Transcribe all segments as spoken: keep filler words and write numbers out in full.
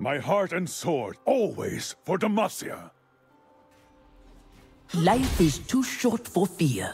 My heart and sword, always for Demacia. Life is too short for fear.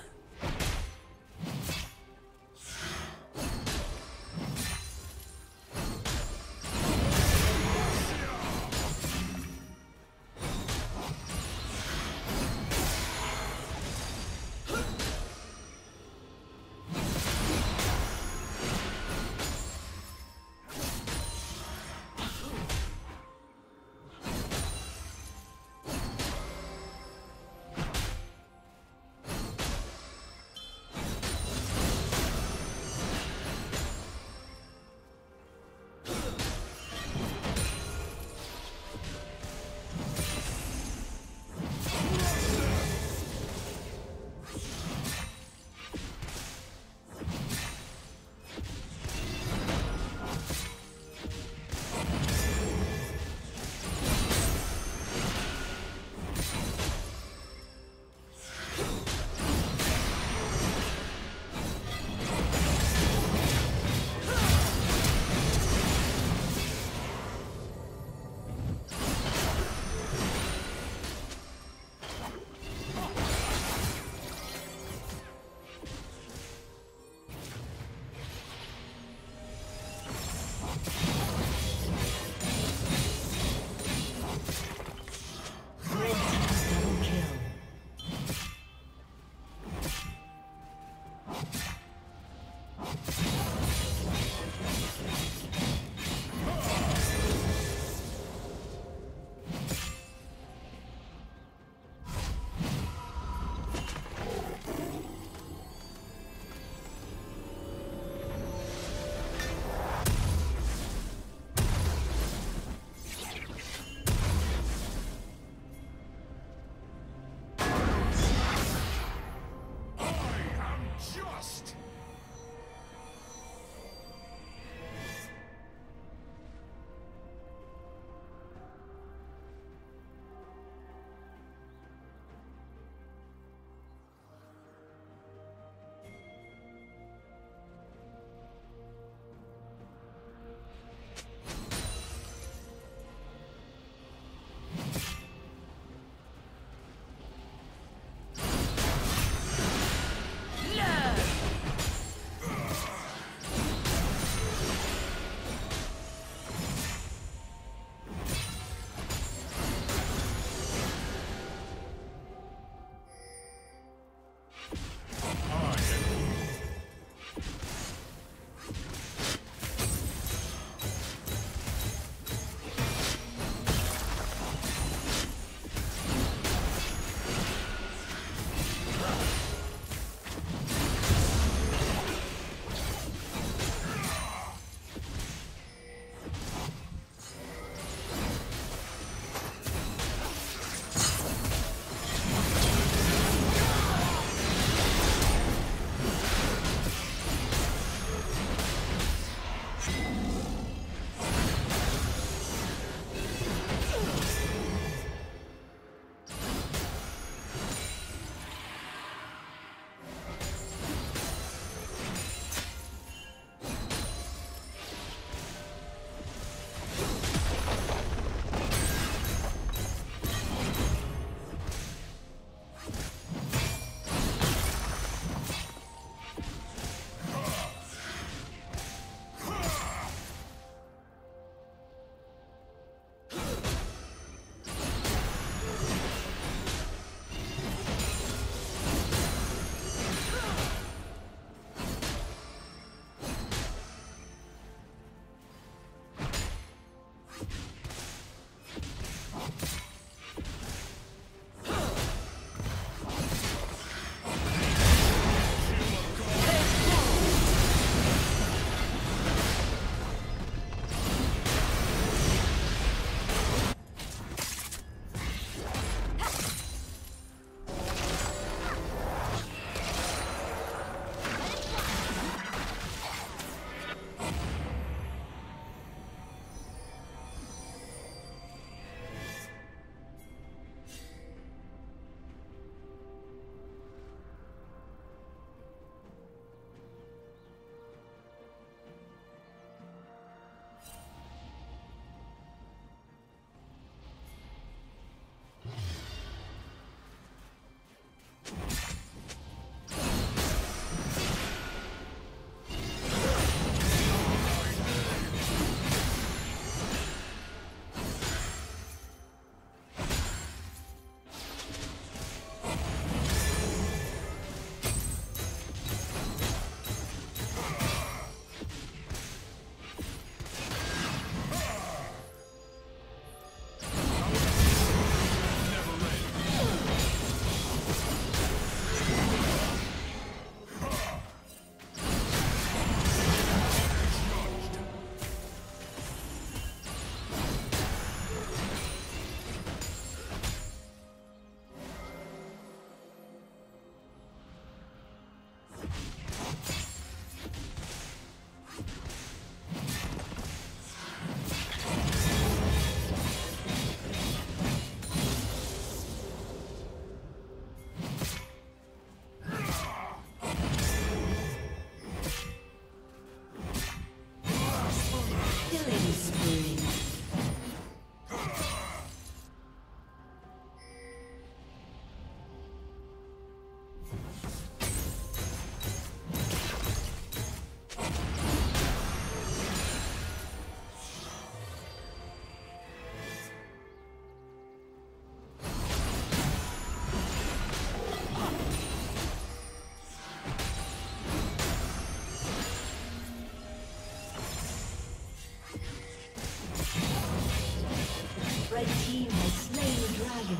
Red team has slain the dragon.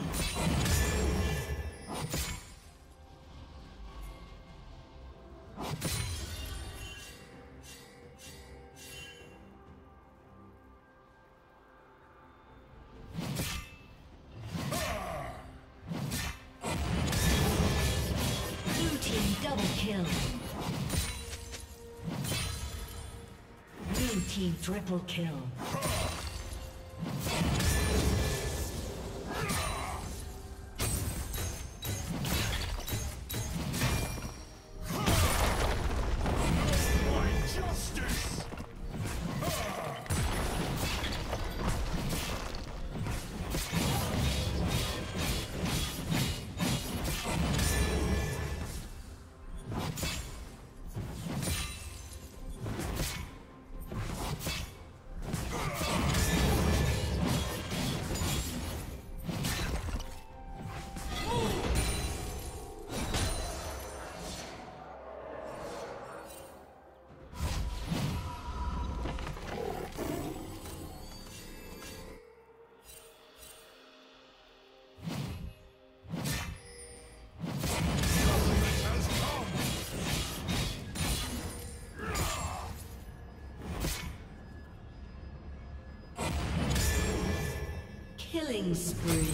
Triple kill. Killing spree.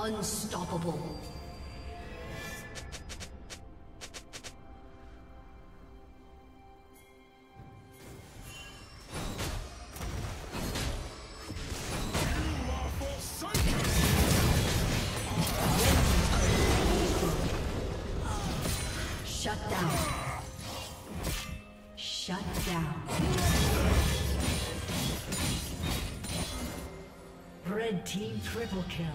Unstoppable. Shut down. Shut down. Red team triple kill.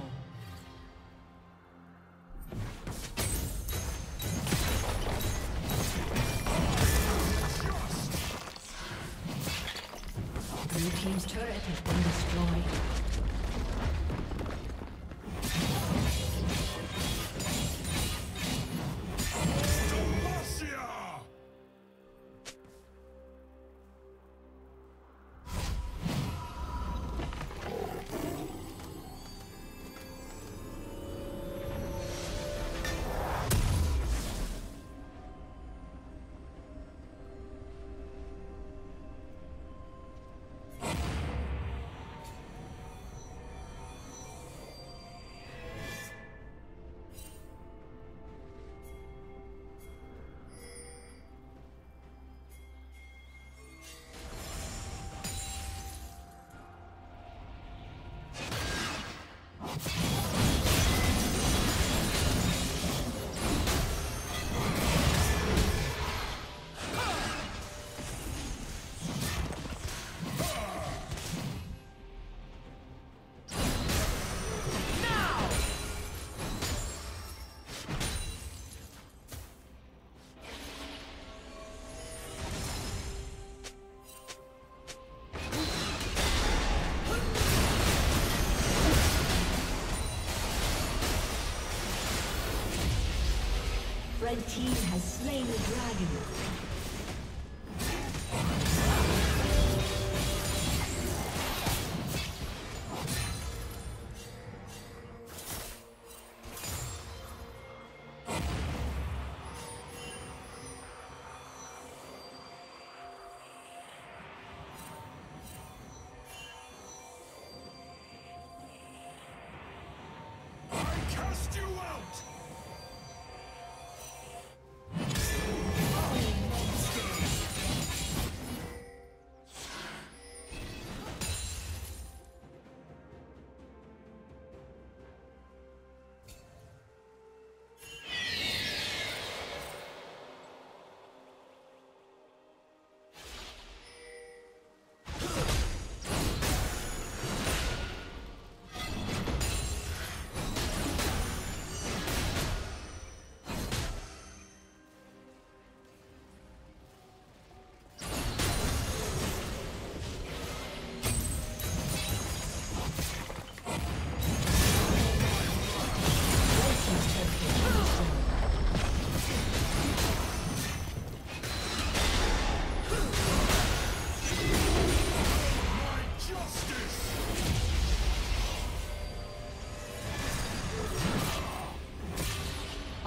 Red team has slain the dragon.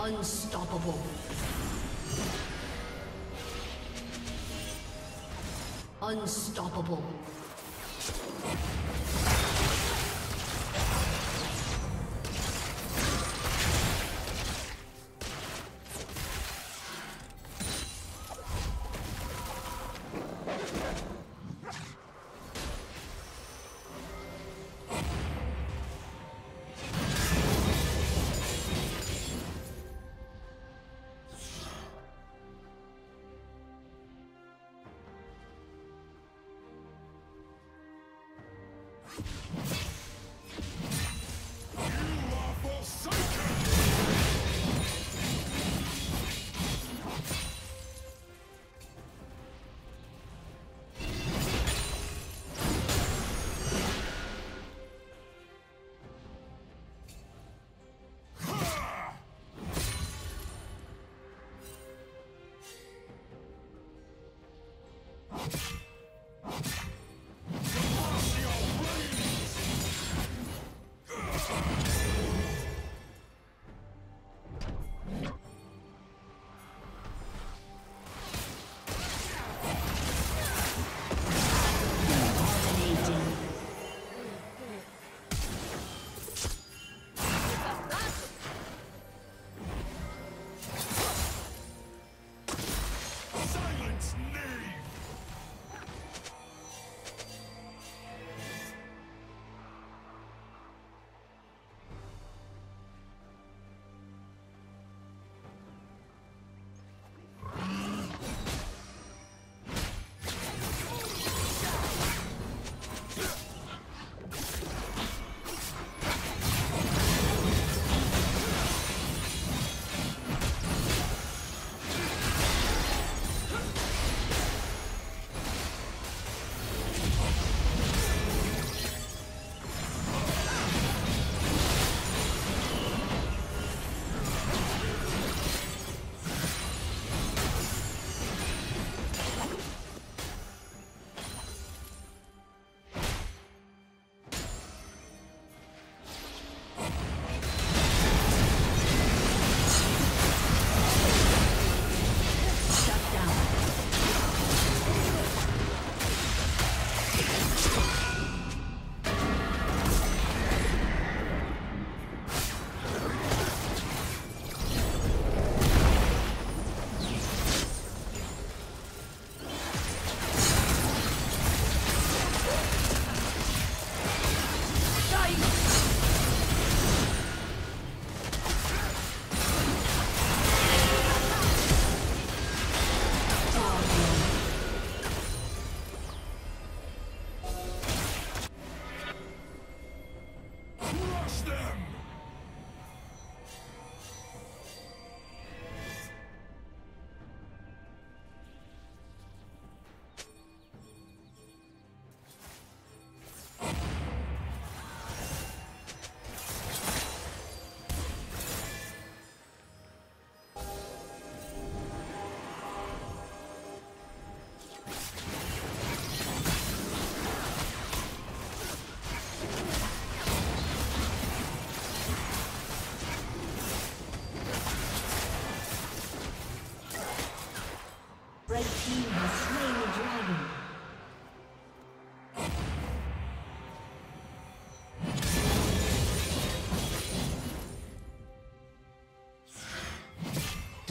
Unstoppable. Unstoppable.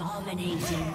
Dominating.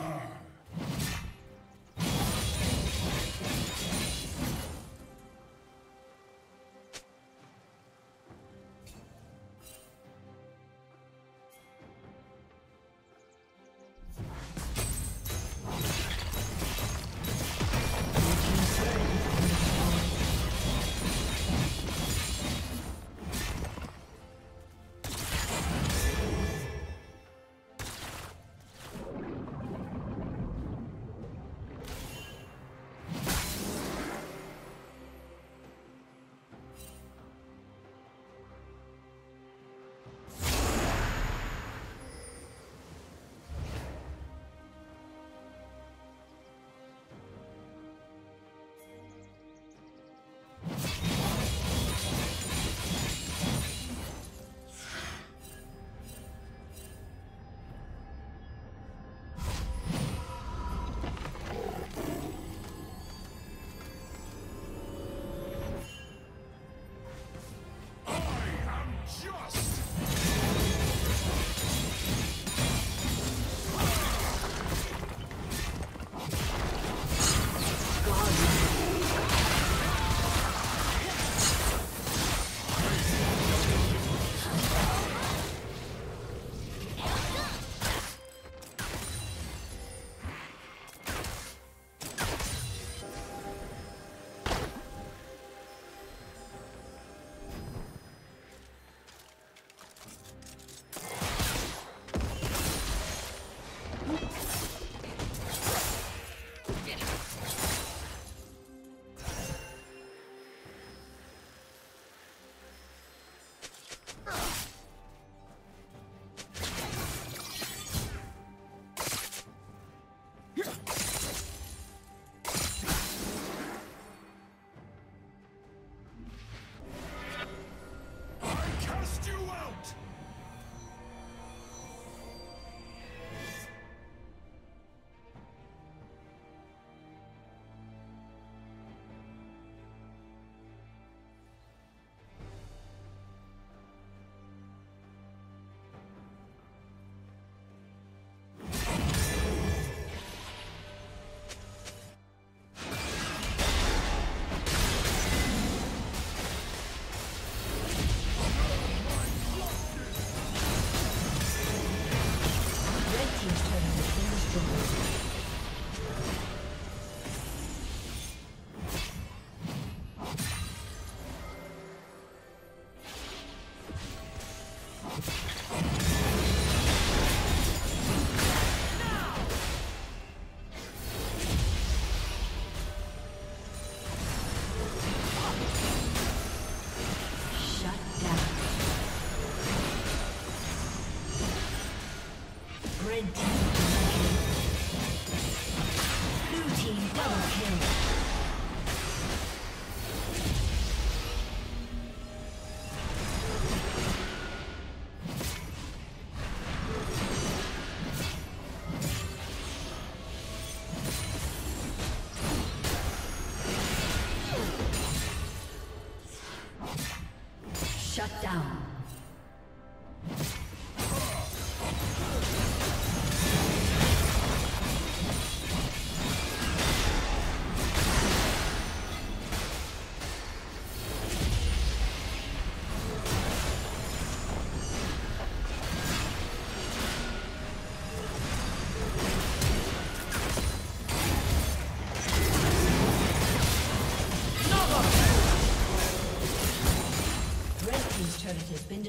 Shut down.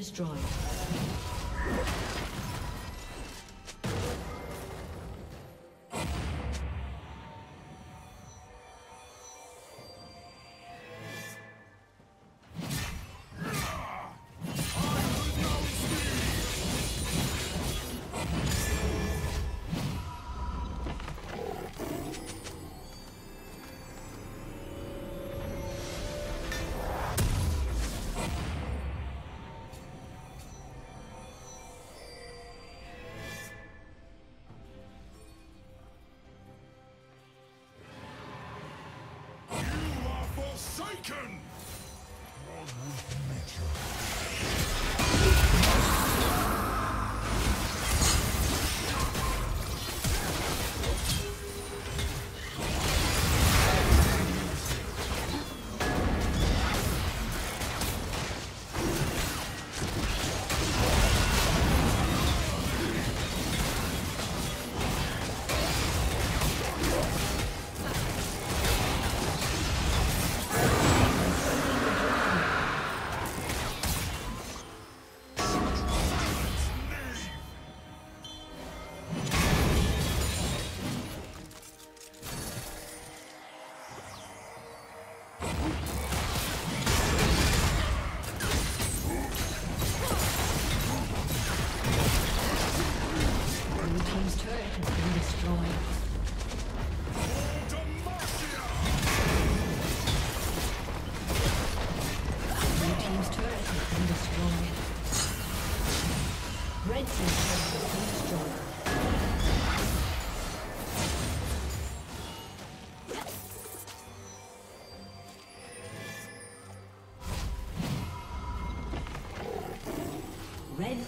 Destroyed. Taken! Red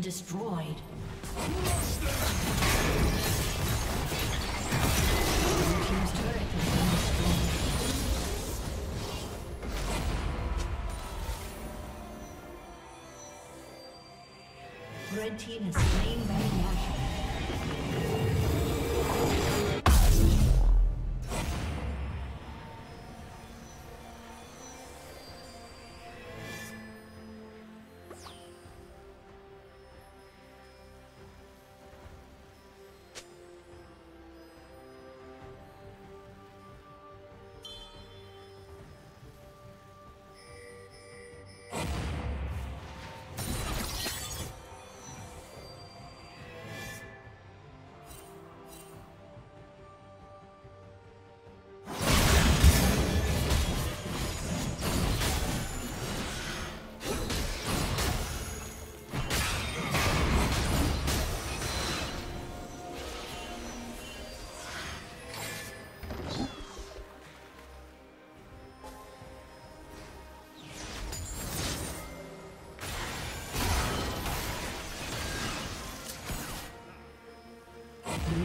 Destroyed. Red team has slain by Marshall. Blue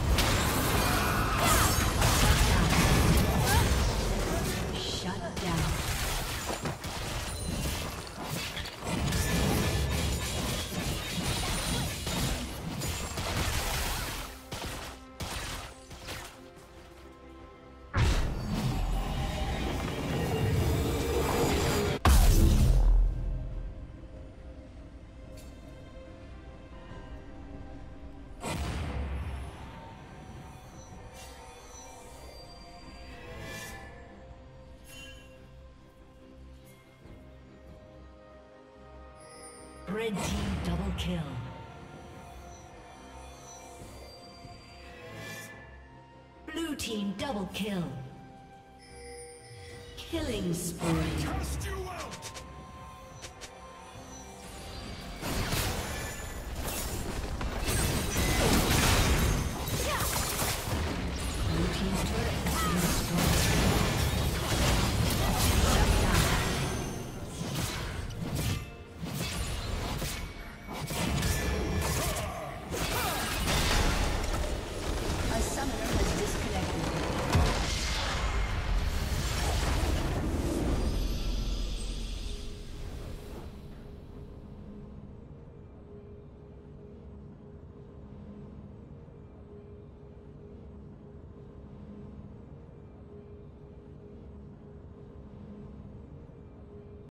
Red team double kill. Blue team double kill. Killing spree.